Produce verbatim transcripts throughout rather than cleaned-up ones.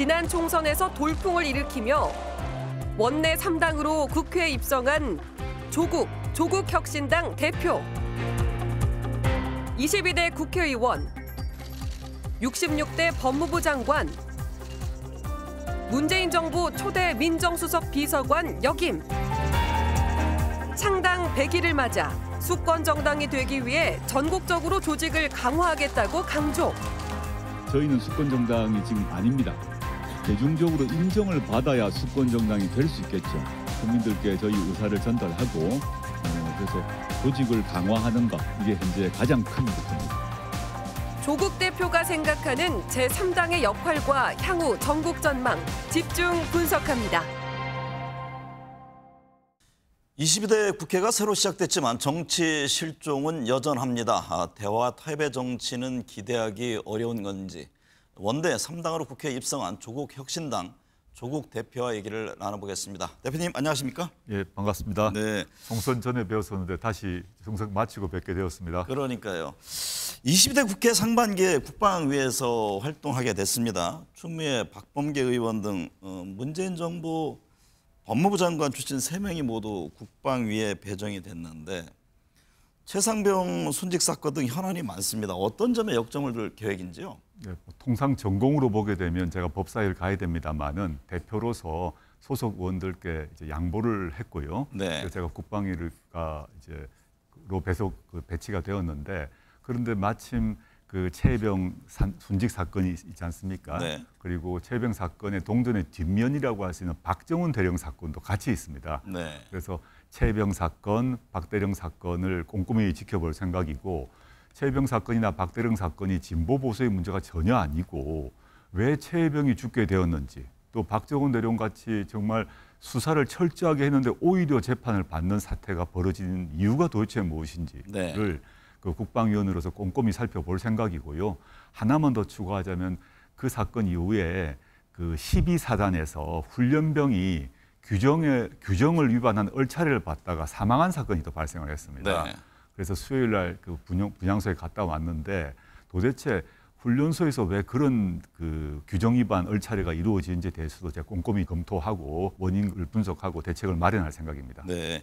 지난 총선에서 돌풍을 일으키며 원내 삼 당으로 국회에 입성한 조국, 조국혁신당 대표, 이십이 대 국회의원, 육십육 대 법무부 장관, 문재인 정부 초대 민정수석 비서관 역임, 창당 백 일을 맞아 수권 정당이 되기 위해 전국적으로 조직을 강화하겠다고 강조. 저희는 수권 정당이 지금 아닙니다. 대중적으로 인정을 받아야 수권 정당이 될 수 있겠죠. 국민들께 저희 의사를 전달하고 그래서 조직을 강화하는 것, 이게 현재 가장 큰 목표입니다. 조국 대표가 생각하는 제삼 당의 역할과 향후 전국 전망 집중 분석합니다. 이십이 대 국회가 새로 시작됐지만 정치 실종은 여전합니다. 아, 대화 타협의 정치는 기대하기 어려운 건지 원내 삼 당으로 국회에 입성한 조국혁신당 조국 대표와 얘기를 나눠보겠습니다. 대표님 안녕하십니까? 예, 반갑습니다. 네, 총선 전에 배웠었는데 다시 총선 마치고 뵙게 되었습니다. 그러니까요. 이십이 대 국회 상반기에 국방위에서 활동하게 됐습니다. 추미애, 박범계 의원 등 문재인 정부 법무부 장관 출신 세 명이 모두 국방위에 배정이 됐는데 채상병 순직 사건 등 현안이 많습니다. 어떤 점에 역점을 둘 계획인지요? 네, 통상 전공으로 보게 되면 제가 법사위를 가야 됩니다만은 대표로서 소속 의원들께 이제 양보를 했고요. 네. 제가 국방위가 이제로 배속 배치가 되었는데 그런데 마침 그 채병 순직 사건이 있지 않습니까? 네. 그리고 채병 사건의 동전의 뒷면이라고 할 수 있는 박정훈 대령 사건도 같이 있습니다. 네. 그래서 채병 사건, 박대령 사건을 꼼꼼히 지켜볼 생각이고 채병 사건이나 박대령 사건이 진보 보수의 문제가 전혀 아니고 왜 채병이 죽게 되었는지 또 박정훈 대령같이 정말 수사를 철저하게 했는데 오히려 재판을 받는 사태가 벌어지는 이유가 도대체 무엇인지를 네. 그 국방위원으로서 꼼꼼히 살펴볼 생각이고요. 하나만 더 추가하자면 그 사건 이후에 그 십이 사단에서 훈련병이 규정에, 규정을 위반한 얼차례를 받다가 사망한 사건이 또 발생을 했습니다. 네. 그래서 수요일 날 그 분향소에 갔다 왔는데 도대체 훈련소에서 왜 그런 그 규정 위반 얼차례가 이루어지는지에 대해서도 제가 꼼꼼히 검토하고 원인을 분석하고 대책을 마련할 생각입니다. 네.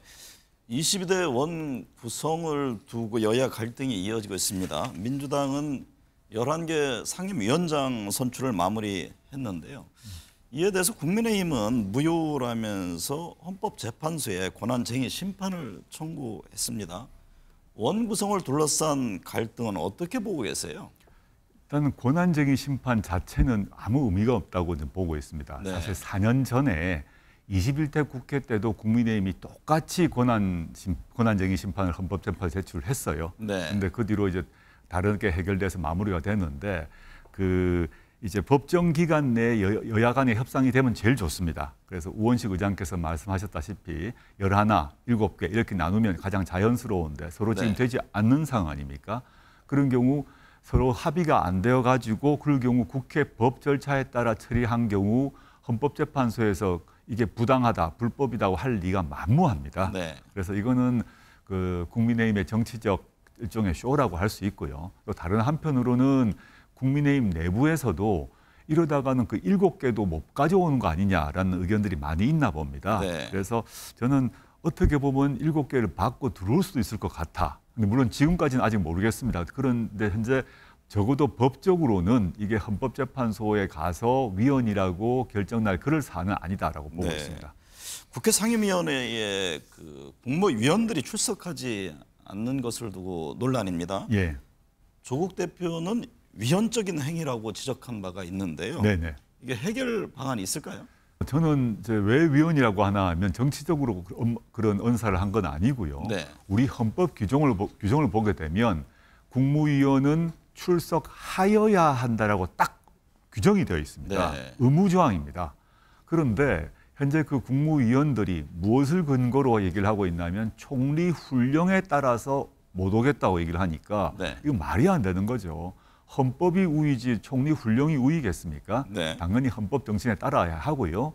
이십이 대 원 구성을 두고 여야 갈등이 이어지고 있습니다. 민주당은 열한 개 상임위원장 선출을 마무리했는데요. 이에 대해서 국민의힘은 무효라면서 헌법재판소에 권한쟁의 심판을 청구했습니다. 원 구성을 둘러싼 갈등은 어떻게 보고 계세요? 일단 권한쟁의 심판 자체는 아무 의미가 없다고 보고 있습니다. 네. 사실 사 년 전에 이십일 대 국회 때도 국민의힘이 똑같이 권한, 권한쟁의 심판을 헌법재판소에 제출했어요. 그런데 네. 그 뒤로 이제 다르게 해결돼서 마무리가 됐는데 그 이제 법정 기간 내 여야 간의 협상이 되면 제일 좋습니다. 그래서 우원식 의장께서 말씀하셨다시피 열하나, 일곱 개 이렇게 나누면 가장 자연스러운데 서로 지금 네. 되지 않는 상황 아닙니까? 그런 경우 서로 합의가 안 되어 가지고 그럴 경우 국회 법 절차에 따라 처리한 경우 헌법재판소에서 이게 부당하다, 불법이라고 할 리가 만무합니다. 네. 그래서 이거는 그 국민의힘의 정치적 일종의 쇼라고 할 수 있고요. 또 다른 한편으로는 국민의힘 내부에서도 이러다가는 그 일곱 개도 못 가져오는 거 아니냐라는 의견들이 많이 있나 봅니다. 네. 그래서 저는 어떻게 보면 일곱 개를 받고 들어올 수도 있을 것 같아. 근데 물론 지금까지는 아직 모르겠습니다. 그런데 현재 적어도 법적으로는 이게 헌법재판소에 가서 위원이라고 결정날 그럴 사안은 아니다라고 보고 네. 있습니다. 국회 상임위원회에 그 국무위원들이 출석하지 않는 것을 두고 논란입니다. 예. 조국 대표는 위헌적인 행위라고 지적한 바가 있는데요. 네네. 이게 해결 방안이 있을까요? 저는 이제 왜 위헌이라고 하나 하면 정치적으로 그런 언사를 한 건 아니고요. 네. 우리 헌법 규정을, 규정을 보게 되면 국무위원은 출석하여야 한다라고 딱 규정이 되어 있습니다. 네. 의무조항입니다. 그런데 현재 그 국무위원들이 무엇을 근거로 얘기를 하고 있냐면 총리 훈령에 따라서 못 오겠다고 얘기를 하니까 네. 이거 말이 안 되는 거죠. 헌법이 우위지 총리 훈령이 우위겠습니까? 네. 당연히 헌법 정신에 따라야 하고요.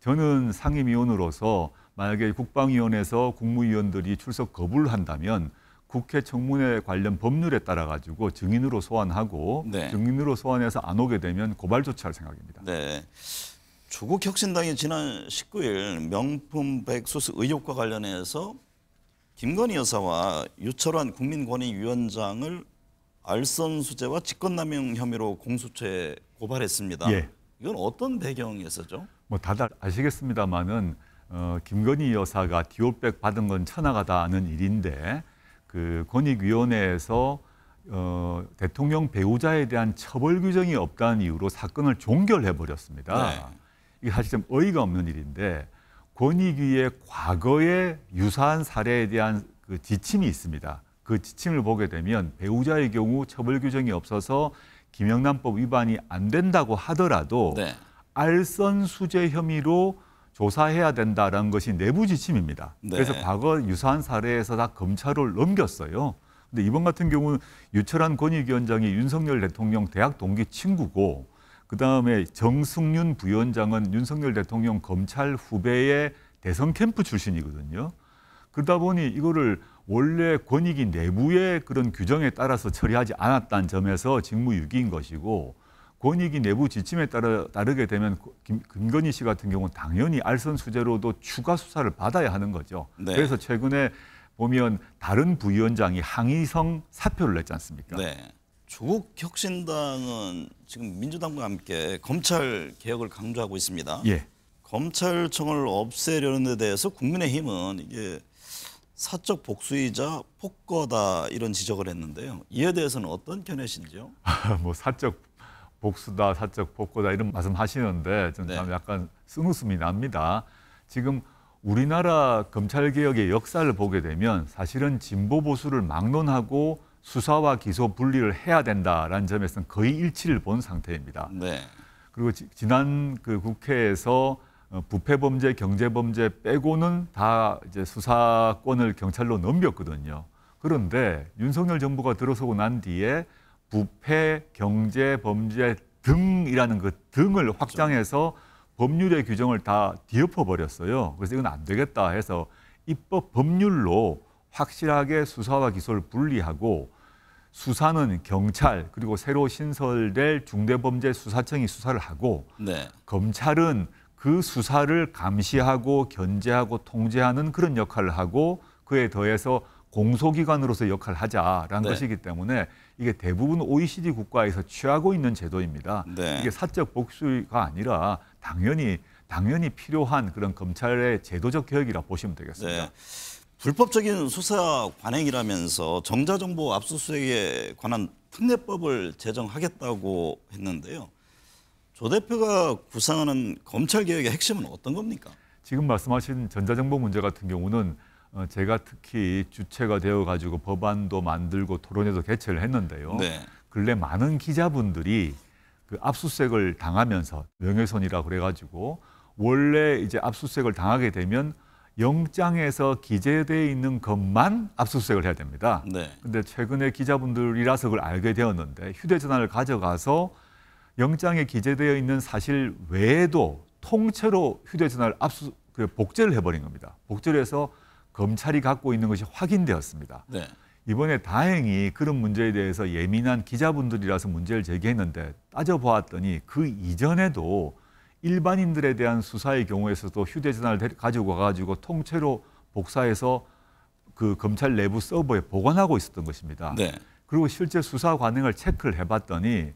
저는 상임위원으로서 만약에 국방위원회에서 국무위원들이 출석 거부를 한다면 국회 청문회 관련 법률에 따라 가지고 증인으로 소환하고 네. 증인으로 소환해서 안 오게 되면 고발 조치할 생각입니다. 네. 조국혁신당이 지난 십구 일 명품 백수수 의혹과 관련해서 김건희 여사와 유철환 국민권익위원장을 알선수재와 직권남용 혐의로 공수처에 고발했습니다. 예. 이건 어떤 배경에서죠? 뭐 다들 아시겠습니다만은 어, 김건희 여사가 디올백 받은 건 천하가 다 아는 일인데 그 권익위원회에서 어, 대통령 배우자에 대한 처벌 규정이 없다는 이유로 사건을 종결해버렸습니다. 네. 이게 사실 좀 어이가 없는 일인데 권익위의 과거에 유사한 사례에 대한 그 지침이 있습니다. 그 지침을 보게 되면 배우자의 경우 처벌 규정이 없어서 김영란법 위반이 안 된다고 하더라도 네. 알선수재 혐의로 조사해야 된다라는 것이 내부 지침입니다. 네. 그래서 과거 유사한 사례에서 다 검찰을 넘겼어요. 근데 이번 같은 경우는 유철환 권익위원장이 윤석열 대통령 대학 동기 친구고 그다음에 정승윤 부위원장은 윤석열 대통령 검찰 후배의 대선 캠프 출신이거든요. 그러다 보니 이거를 원래 권익위 내부의 그런 규정에 따라서 처리하지 않았다는 점에서 직무유기인 것이고 권익위 내부 지침에 따라 따르게 되면 김, 김건희 씨 같은 경우는 당연히 알선수재로도 추가 수사를 받아야 하는 거죠. 네. 그래서 최근에 보면 다른 부위원장이 항의성 사표를 냈지 않습니까? 네. 조국혁신당은 지금 민주당과 함께 검찰 개혁을 강조하고 있습니다. 예. 검찰청을 없애려는 데 대해서 국민의힘은 이게 사적 복수이자 폭거다 이런 지적을 했는데요. 이에 대해서는 어떤 견해신지요? 뭐 사적 복수다, 사적 폭거다 이런 말씀하시는데 저는 네. 약간 쓴웃음이 납니다. 지금 우리나라 검찰개혁의 역사를 보게 되면 사실은 진보 보수를 막론하고 수사와 기소 분리를 해야 된다라는 점에서는 거의 일치를 본 상태입니다. 네. 그리고 지, 지난 그 국회에서 부패 범죄, 경제 범죄 빼고는 다 이제 수사권을 경찰로 넘겼거든요. 그런데 윤석열 정부가 들어서고 난 뒤에 부패, 경제 범죄 등이라는 그 등을 그렇죠. 확장해서 법률의 규정을 다 뒤엎어 버렸어요. 그래서 이건 안 되겠다 해서 입법 법률로 확실하게 수사와 기소를 분리하고 수사는 경찰 그리고 새로 신설될 중대범죄수사청이 수사를 하고 네. 검찰은 그 수사를 감시하고 견제하고 통제하는 그런 역할을 하고 그에 더해서 공소기관으로서 역할을 하자라는 네. 것이기 때문에 이게 대부분 오이시디 국가에서 취하고 있는 제도입니다. 네. 이게 사적 복수가 아니라 당연히 당연히 필요한 그런 검찰의 제도적 개혁이라 보시면 되겠습니다. 네. 불법적인 수사 관행이라면서 정자정보 압수수색에 관한 특례법을 제정하겠다고 했는데요. 조 대표가 구상하는 검찰개혁의 핵심은 어떤 겁니까? 지금 말씀하신 전자정보 문제 같은 경우는 제가 특히 주체가 되어가지고 법안도 만들고 토론회도 개최를 했는데요. 네. 근래 많은 기자분들이 그 압수수색을 당하면서 명예훼손이라 그래가지고 원래 이제 압수수색을 당하게 되면 영장에서 기재되어 있는 것만 압수수색을 해야 됩니다. 네. 근데 최근에 기자분들이라서 그걸 알게 되었는데 휴대전화를 가져가서 영장에 기재되어 있는 사실 외에도 통째로 휴대전화를 압수 복제를 해버린 겁니다. 복제를 해서 검찰이 갖고 있는 것이 확인되었습니다. 네. 이번에 다행히 그런 문제에 대해서 예민한 기자분들이라서 문제를 제기했는데 따져보았더니 그 이전에도 일반인들에 대한 수사의 경우에서도 휴대전화를 가지고 와가지고 통째로 복사해서 그 검찰 내부 서버에 보관하고 있었던 것입니다. 네. 그리고 실제 수사 관행을 체크를 해봤더니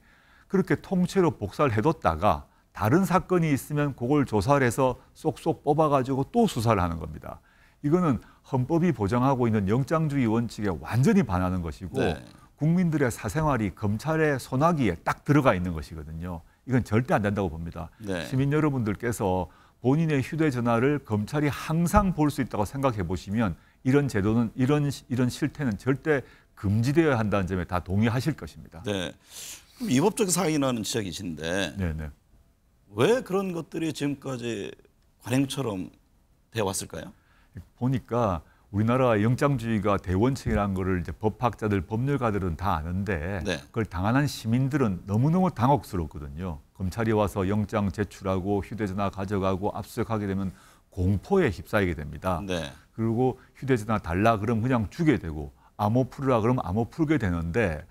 그렇게 통째로 복사를 해뒀다가 다른 사건이 있으면 그걸 조사를 해서 쏙쏙 뽑아가지고 또 수사를 하는 겁니다. 이거는 헌법이 보장하고 있는 영장주의 원칙에 완전히 반하는 것이고 네. 국민들의 사생활이 검찰의 손아귀에 딱 들어가 있는 것이거든요. 이건 절대 안 된다고 봅니다. 네. 시민 여러분들께서 본인의 휴대전화를 검찰이 항상 볼 수 있다고 생각해 보시면 이런 제도는 이런 이런 실태는 절대 금지되어야 한다는 점에 다 동의하실 것입니다. 네. 그럼 위법적 사항이라는 지적이신데 네네. 왜 그런 것들이 지금까지 관행처럼 돼 왔을까요? 보니까 우리나라 영장주의가 대원칙이라는 것을 이제 법학자들, 법률가들은 다 아는데 네. 그걸 당한 시민들은 너무너무 당혹스럽거든요. 검찰이 와서 영장 제출하고 휴대전화 가져가고 압수수색하게 되면 공포에 휩싸이게 됩니다. 네. 그리고 휴대전화 달라 그러면 그냥 주게 되고 암호 풀으라 그러면 암호 풀게 되는데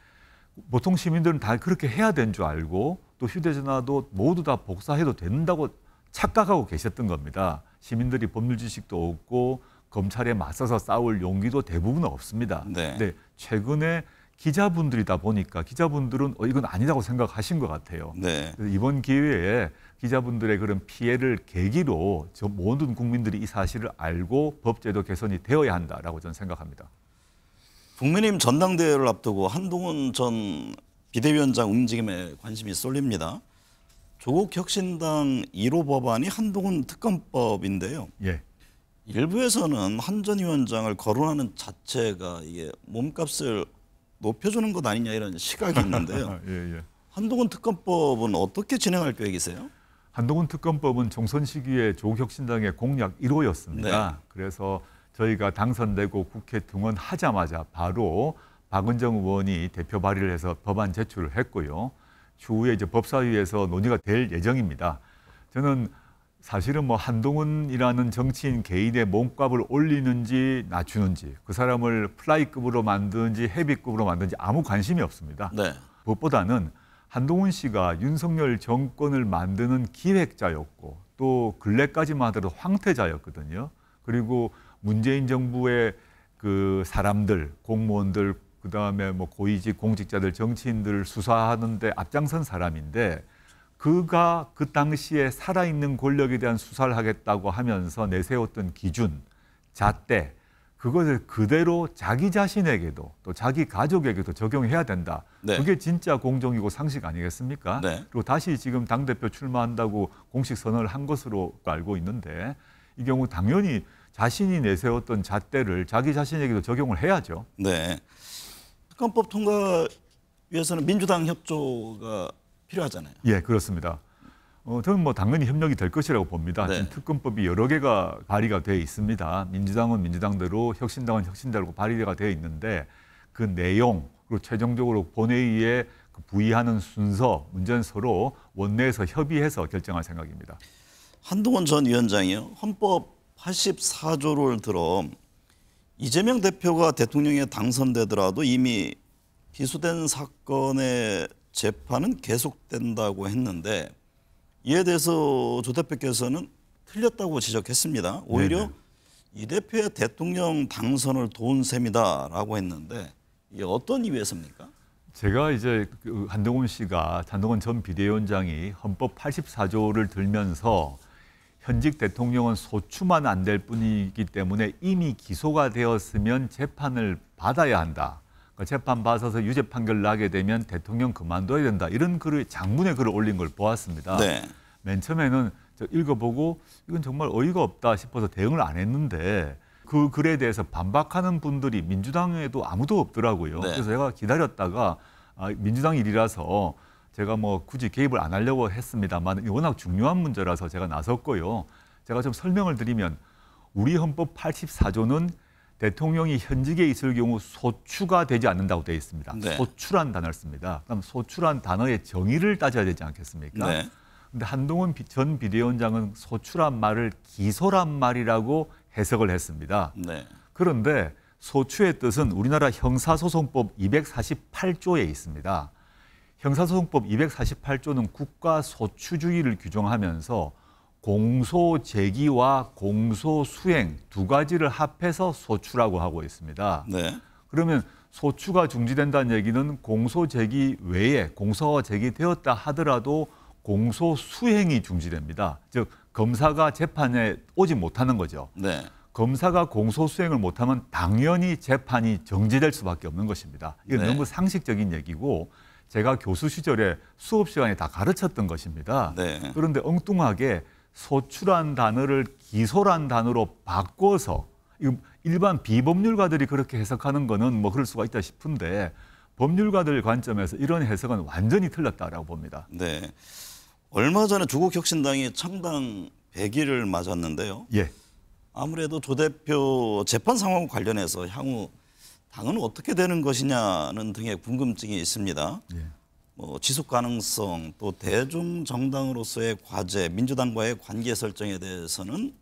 보통 시민들은 다 그렇게 해야 되는 줄 알고 또 휴대전화도 모두 다 복사해도 된다고 착각하고 계셨던 겁니다. 시민들이 법률 지식도 없고 검찰에 맞서서 싸울 용기도 대부분 없습니다. 네. 근데 최근에 기자분들이다 보니까 기자분들은 어, 이건 아니라고 생각하신 것 같아요. 네. 그래서 이번 기회에 기자분들의 그런 피해를 계기로 저 모든 국민들이 이 사실을 알고 법제도 개선이 되어야 한다라고 저는 생각합니다. 국민의힘 전당대회를 앞두고 한동훈 전 비대위원장 움직임에 관심이 쏠립니다. 조국혁신당 일 호 법안이 한동훈 특검법인데요. 예. 일부에서는 한 전 위원장을 거론하는 자체가 이게 몸값을 높여주는 것 아니냐 이런 시각이 있는데요. 예, 예. 한동훈 특검법은 어떻게 진행할 계획이세요? 한동훈 특검법은 총선 시기에 조국혁신당의 공약 일 호였습니다. 네. 그래서 저희가 당선되고 국회 등원하자마자 바로 박은정 의원이 대표 발의를 해서 법안 제출을 했고요. 추후에 이제 법사위에서 논의가 될 예정입니다. 저는 사실은 뭐 한동훈이라는 정치인 개인의 몸값을 올리는지 낮추는지 그 사람을 플라이급으로 만드는지 헤비급으로 만드는지 아무 관심이 없습니다. 네. 무엇보다는 한동훈 씨가 윤석열 정권을 만드는 기획자였고 또 근래까지만 하더라도 황태자였거든요. 그리고 문재인 정부의 그 사람들, 공무원들, 그다음에 뭐 고위직 공직자들, 정치인들 수사하는 데 앞장선 사람인데 그가 그 당시에 살아있는 권력에 대한 수사를 하겠다고 하면서 내세웠던 기준, 잣대, 그것을 그대로 자기 자신에게도 또 자기 가족에게도 적용해야 된다. 네. 그게 진짜 공정이고 상식 아니겠습니까? 네. 그리고 다시 지금 당대표 출마한다고 공식 선언을 한 것으로 알고 있는데 이 경우 당연히 자신이 내세웠던 잣대를 자기 자신에게도 적용을 해야죠. 네. 특검법 통과 위해서는 민주당 협조가 필요하잖아요. 예, 그렇습니다. 어, 저는 뭐 당연히 협력이 될 것이라고 봅니다. 네. 지금 특검법이 여러 개가 발의가 되어 있습니다. 민주당은 민주당대로, 혁신당은 혁신대로 발의가 되어 있는데 그 내용, 그리고 최종적으로 본회의에 부의하는 순서, 문제는 서로 원내에서 협의해서 결정할 생각입니다. 한동훈 전 위원장이요. 헌법 팔십사 조를 들어 이재명 대표가 대통령에 당선되더라도 이미 기소된 사건의 재판은 계속된다고 했는데 이에 대해서 조 대표께서는 틀렸다고 지적했습니다. 오히려 네네. 이 대표의 대통령 당선을 도운 셈이다라고 했는데 이게 어떤 이유에서입니까? 제가 이제 한동훈 씨가 한동훈 전 비대위원장이 헌법 팔십사 조를 들면서 현직 대통령은 소추만 안 될 뿐이기 때문에 이미 기소가 되었으면 재판을 받아야 한다. 재판 받아서 유죄 판결 나게 되면 대통령 그만둬야 된다. 이런 글을 장문의 글을 올린 걸 보았습니다. 네. 맨 처음에는 저 읽어보고 이건 정말 어이가 없다 싶어서 대응을 안 했는데 그 글에 대해서 반박하는 분들이 민주당에도 아무도 없더라고요. 네. 그래서 제가 기다렸다가 아, 민주당 일이라서 제가 뭐 굳이 개입을 안 하려고 했습니다만 워낙 중요한 문제라서 제가 나섰고요. 제가 좀 설명을 드리면 우리 헌법 팔십사 조는 대통령이 현직에 있을 경우 소추가 되지 않는다고 되어 있습니다. 네. 소추란 단어를 씁니다. 그럼 소추란 단어의 정의를 따져야 되지 않겠습니까? 네. 근데 한동훈 전 비대위원장은 소추란 말을 기소란 말이라고 해석을 했습니다. 네. 그런데 소추의 뜻은 우리나라 형사소송법 이백사십팔 조에 있습니다. 형사소송법 이백사십팔 조는 국가소추주의를 규정하면서 공소제기와 공소수행 두 가지를 합해서 소추라고 하고 있습니다. 네. 그러면 소추가 중지된다는 얘기는 공소제기 외에 공소가 제기되었다 하더라도 공소수행이 중지됩니다. 즉 검사가 재판에 오지 못하는 거죠. 네. 검사가 공소수행을 못하면 당연히 재판이 정지될 수밖에 없는 것입니다. 이건 네. 너무 상식적인 얘기고 제가 교수 시절에 수업 시간에 다 가르쳤던 것입니다. 네. 그런데 엉뚱하게 소추란 단어를 기소란 단어로 바꿔서 일반 비법률가들이 그렇게 해석하는 거는 뭐 그럴 수가 있다 싶은데 법률가들 관점에서 이런 해석은 완전히 틀렸다라고 봅니다. 네. 얼마 전에 조국혁신당이 창당 백 일을 맞았는데요. 예. 아무래도 조 대표 재판 상황 관련해서 향후 당은 어떻게 되는 것이냐는 등의 궁금증이 있습니다. 예. 뭐 지속 가능성, 또 대중 정당으로서의 과제, 민주당과의 관계 설정에 대해서는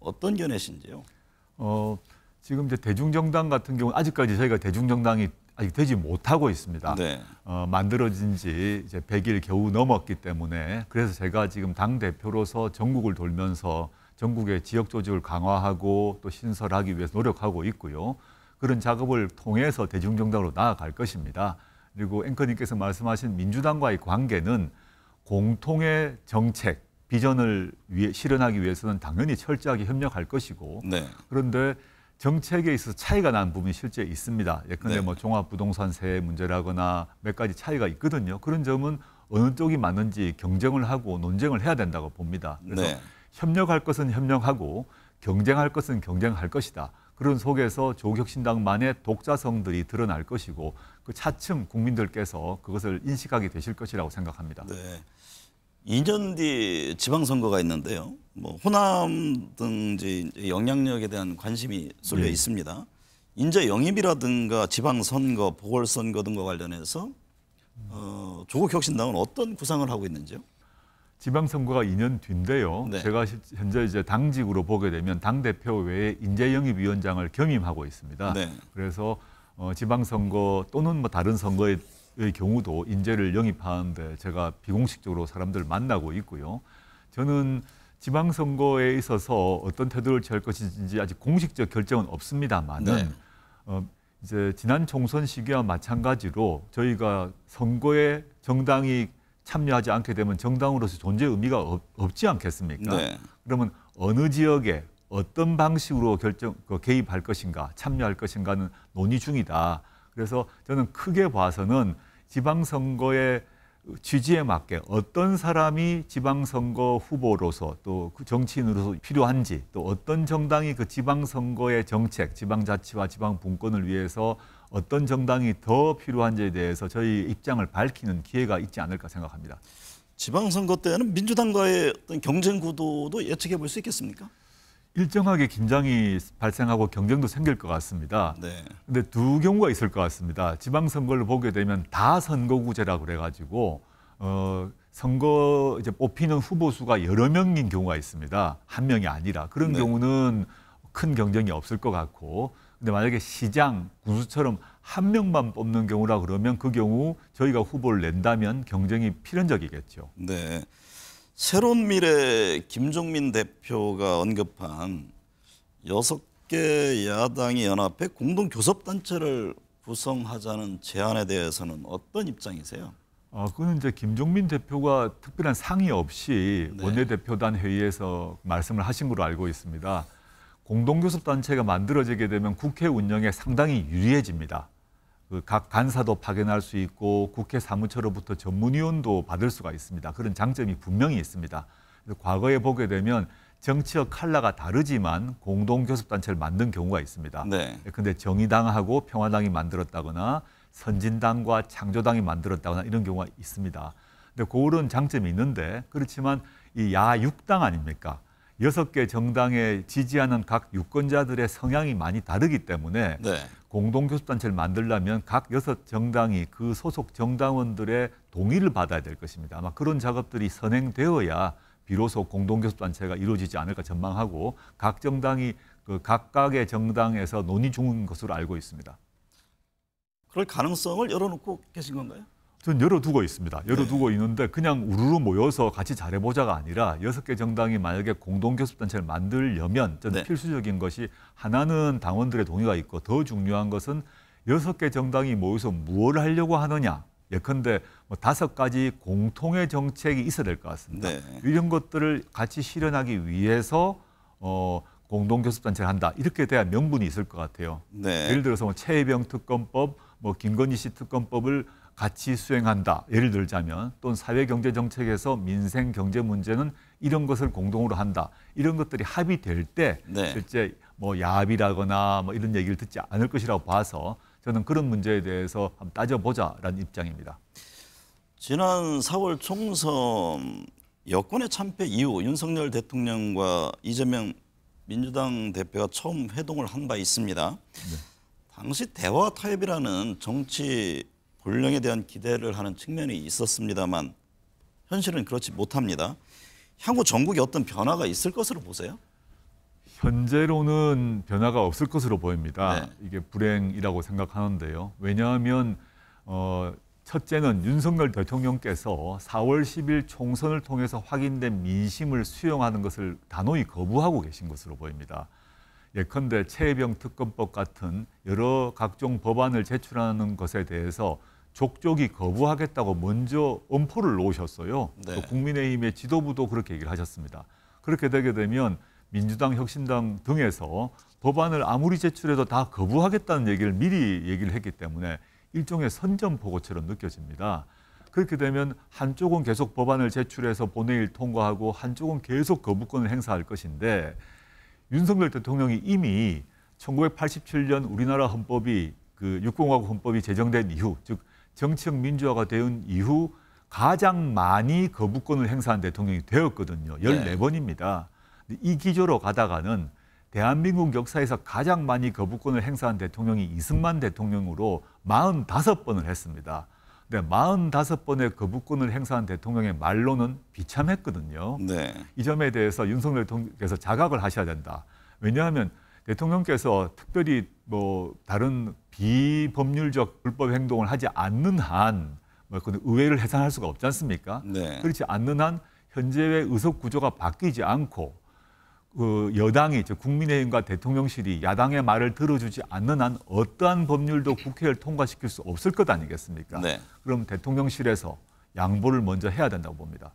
어떤 견해신지요? 어, 지금 이제 대중정당 같은 경우는 아직까지 저희가 대중정당이 아직 되지 못하고 있습니다. 네. 어, 만들어진 지 이제 백 일 겨우 넘었기 때문에, 그래서 제가 지금 당대표로서 전국을 돌면서 전국의 지역 조직을 강화하고 또 신설하기 위해서 노력하고 있고요. 그런 작업을 통해서 대중정당으로 나아갈 것입니다. 그리고 앵커님께서 말씀하신 민주당과의 관계는 공통의 정책, 비전을 위해, 실현하기 위해서는 당연히 철저하게 협력할 것이고, 네. 그런데 정책에 있어서 차이가 난 부분이 실제 있습니다. 예컨대 네. 뭐 종합부동산세 문제라거나 몇 가지 차이가 있거든요. 그런 점은 어느 쪽이 맞는지 경쟁을 하고 논쟁을 해야 된다고 봅니다. 그래서 네. 협력할 것은 협력하고 경쟁할 것은 경쟁할 것이다. 그런 속에서 조국혁신당만의 독자성들이 드러날 것이고, 그 차츰 국민들께서 그것을 인식하게 되실 것이라고 생각합니다. 네. 이 년 뒤 지방선거가 있는데요. 뭐 호남 등 이제 영향력에 대한 관심이 쏠려 네. 있습니다. 인재 영입이라든가 지방선거, 보궐선거 등과 관련해서 어, 조국혁신당은 어떤 구상을 하고 있는지요? 지방선거가 이 년 뒤인데요. 네. 제가 현재 이제 당직으로 보게 되면 당대표 외에 인재영입위원장을 겸임하고 있습니다. 네. 그래서 어, 지방선거 또는 뭐 다른 선거에 의 경우도 인재를 영입하는데 제가 비공식적으로 사람들을 만나고 있고요. 저는 지방선거에 있어서 어떤 태도를 취할 것인지 아직 공식적 결정은 없습니다만은 네. 어, 이제 지난 총선 시기와 마찬가지로 저희가 선거에 정당이 참여하지 않게 되면 정당으로서 존재 의미가 없, 없지 않겠습니까? 네. 그러면 어느 지역에 어떤 방식으로 결정 개입할 것인가, 참여할 것인가는 논의 중이다. 그래서 저는 크게 봐서는 지방선거의 취지에 맞게 어떤 사람이 지방선거 후보로서 또 정치인으로서 필요한지, 또 어떤 정당이 그 지방선거의 정책, 지방자치와 지방분권을 위해서 어떤 정당이 더 필요한지에 대해서 저희 입장을 밝히는 기회가 있지 않을까 생각합니다. 지방선거 때는 민주당과의 어떤 경쟁 구도도 예측해 볼 수 있겠습니까? 일정하게 긴장이 발생하고 경쟁도 생길 것 같습니다. 네. 근데 두 경우가 있을 것 같습니다. 지방선거를 보게 되면 다 선거구제라고 그래가지고 어, 선거 이제 뽑히는 후보 수가 여러 명인 경우가 있습니다. 한 명이 아니라. 그런 네. 경우는 큰 경쟁이 없을 것 같고, 근데 만약에 시장, 구수처럼 한 명만 뽑는 경우라 그러면 그 경우 저희가 후보를 낸다면 경쟁이 필연적이겠죠. 네. 새로운 미래 김종민 대표가 언급한 여섯 개 야당이 연합해 공동 교섭단체를 구성하자는 제안에 대해서는 어떤 입장이세요? 아, 그건 이제 김종민 대표가 특별한 상의 없이 네. 원내대표단 회의에서 말씀을 하신 걸로 알고 있습니다. 공동 교섭단체가 만들어지게 되면 국회 운영에 상당히 유리해집니다. 그 각 간사도 파견할 수 있고 국회 사무처로부터 전문위원도 받을 수가 있습니다. 그런 장점이 분명히 있습니다. 과거에 보게 되면 정치적 칼라가 다르지만 공동교섭단체를 만든 경우가 있습니다. 네. 근데 정의당하고 평화당이 만들었다거나 선진당과 창조당이 만들었다거나 이런 경우가 있습니다. 근데 그런 장점이 있는데, 그렇지만 이 야육당 아닙니까? 여섯 개 정당에 지지하는 각 유권자들의 성향이 많이 다르기 때문에 네. 공동교섭단체를 만들려면 각 여섯 정당이 그 소속 정당원들의 동의를 받아야 될 것입니다. 아마 그런 작업들이 선행되어야 비로소 공동교섭단체가 이루어지지 않을까 전망하고, 각 정당이 그 각각의 정당에서 논의 중인 것으로 알고 있습니다. 그럴 가능성을 열어놓고 계신 건가요? 전 열어두고 있습니다. 열어두고 네. 있는데 그냥 우르르 모여서 같이 잘해보자가 아니라 여섯 개 정당이 만약에 공동교섭단체를 만들려면 저는 네. 필수적인 것이, 하나는 당원들의 동의가 있고 더 중요한 것은 여섯 개 정당이 모여서 무엇을 하려고 하느냐. 예컨대 뭐 다섯 가지 공통의 정책이 있어야 될 것 같습니다. 네. 이런 것들을 같이 실현하기 위해서 어, 공동교섭단체를 한다. 이렇게 돼야 명분이 있을 것 같아요. 네. 예를 들어서 뭐 채병 특검법, 뭐 김건희 씨 특검법을 같이 수행한다. 예를 들자면, 또는 사회경제정책에서 민생경제 문제는 이런 것을 공동으로 한다. 이런 것들이 합의될 때 네. 실제 뭐 야합이라거나 뭐 이런 얘기를 듣지 않을 것이라고 봐서 저는 그런 문제에 대해서 한번 따져보자라는 입장입니다. 지난 사월 총선 여권의 참패 이후 윤석열 대통령과 이재명 민주당 대표가 처음 회동을 한 바 있습니다. 네. 당시 대화 타협이라는 정치 물량에 대한 기대를 하는 측면이 있었습니다만 현실은 그렇지 못합니다. 향후 전국에 어떤 변화가 있을 것으로 보세요? 현재로는 변화가 없을 것으로 보입니다. 네. 이게 불행이라고 생각하는데요. 왜냐하면 어, 첫째는 윤석열 대통령께서 사월 십일 총선을 통해서 확인된 민심을 수용하는 것을 단호히 거부하고 계신 것으로 보입니다. 예컨대 채병 특검법 같은 여러 각종 법안을 제출하는 것에 대해서 족족이 거부하겠다고 먼저 엄포를 놓으셨어요. 네. 또 국민의힘의 지도부도 그렇게 얘기를 하셨습니다. 그렇게 되게 되면 민주당, 혁신당 등에서 법안을 아무리 제출해도 다 거부하겠다는 얘기를 미리 얘기를 했기 때문에 일종의 선전포고처럼 느껴집니다. 그렇게 되면 한쪽은 계속 법안을 제출해서 본회의를 통과하고 한쪽은 계속 거부권을 행사할 것인데, 윤석열 대통령이 이미 천구백팔십칠년 우리나라 헌법이 그 육공화국 헌법이 제정된 이후, 즉 정치적 민주화가 된 이후 가장 많이 거부권을 행사한 대통령이 되었거든요. 열네 번입니다. 이 기조로 가다가는 대한민국 역사에서 가장 많이 거부권을 행사한 대통령이 이승만 대통령으로 마흔다섯 번을 했습니다. 근데 마흔다섯 번의 거부권을 행사한 대통령의 말로는 비참했거든요. 네. 이 점에 대해서 윤석열 대통령께서 자각을 하셔야 된다. 왜냐하면 대통령께서 특별히 뭐 다른 비법률적 불법 행동을 하지 않는 한 뭐 의회를 해산할 수가 없지 않습니까? 네. 그렇지 않는 한 현재의 의석 구조가 바뀌지 않고 그 여당이, 즉 국민의힘과 대통령실이 야당의 말을 들어주지 않는 한 어떠한 법률도 국회를 통과시킬 수 없을 것 아니겠습니까? 네. 그럼 대통령실에서 양보를 먼저 해야 된다고 봅니다.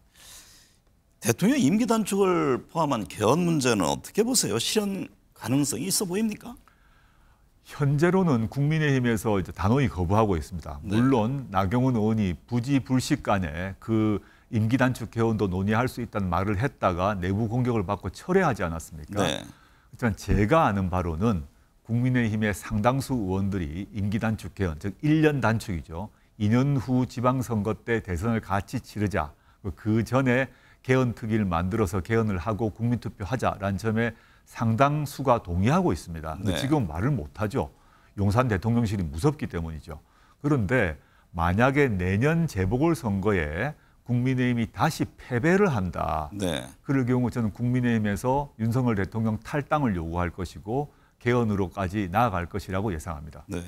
대통령 임기 단축을 포함한 개헌 문제는 어떻게 보세요? 실현 가능성이 있어 보입니까? 현재로는 국민의힘에서 이제 단호히 거부하고 있습니다. 물론 네. 나경원 의원이 부지 불식 간에 그 임기 단축 개헌도 논의할 수 있다는 말을 했다가 내부 공격을 받고 철회하지 않았습니까? 네. 일단 제가 아는 바로는 국민의힘의 상당수 의원들이 임기 단축 개헌, 즉 일 년 단축이죠. 이 년 후 지방선거 때 대선을 같이 치르자, 그 전에 개헌특위를 만들어서 개헌을 하고 국민투표하자라는 점에 상당수가 동의하고 있습니다. 네. 지금 말을 못하죠. 용산 대통령실이 무섭기 때문이죠. 그런데 만약에 내년 재보궐선거에 국민의힘이 다시 패배를 한다. 네. 그럴 경우 저는 국민의힘에서 윤석열 대통령 탈당을 요구할 것이고 개헌으로까지 나아갈 것이라고 예상합니다. 네.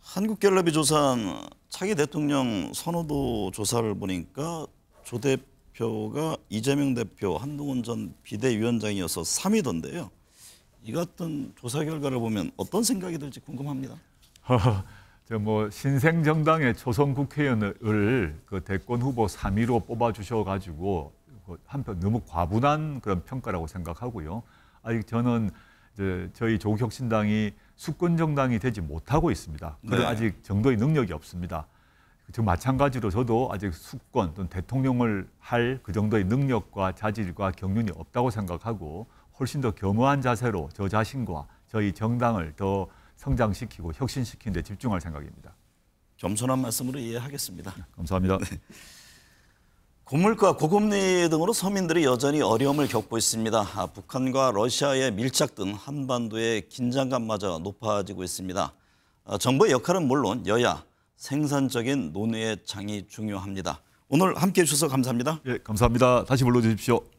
한국갤럽이 조사한 차기 대통령 선호도 조사를 보니까 조 대표가 이재명 대표, 한동훈 전 비대위원장이어서 삼 위던데요. 이 같은 조사 결과를 보면 어떤 생각이 들지 궁금합니다. 저 뭐 신생 정당의 초선 국회의원을 그 대권 후보 삼 위로 뽑아 주셔가지고 한편 너무 과분한 그런 평가라고 생각하고요. 아직 저는 이제 저희 조국혁신당이 수권 정당이 되지 못하고 있습니다. 그리고 네. 아직 정도의 능력이 없습니다. 지금 마찬가지로 저도 아직 수권 또는 대통령을 할 그 정도의 능력과 자질과 경륜이 없다고 생각하고, 훨씬 더 겸허한 자세로 저 자신과 저희 정당을 더 성장시키고 혁신시키는 데 집중할 생각입니다. 겸손한 말씀으로 이해하겠습니다. 감사합니다. 네. 고물가, 고금리 등으로 서민들이 여전히 어려움을 겪고 있습니다. 아, 북한과 러시아의 밀착 등 한반도의 긴장감마저 높아지고 있습니다. 아, 정부의 역할은 물론 여야 생산적인 논의의 장이 중요합니다. 오늘 함께해 주셔서 감사합니다. 예, 감사합니다. 다시 불러주십시오.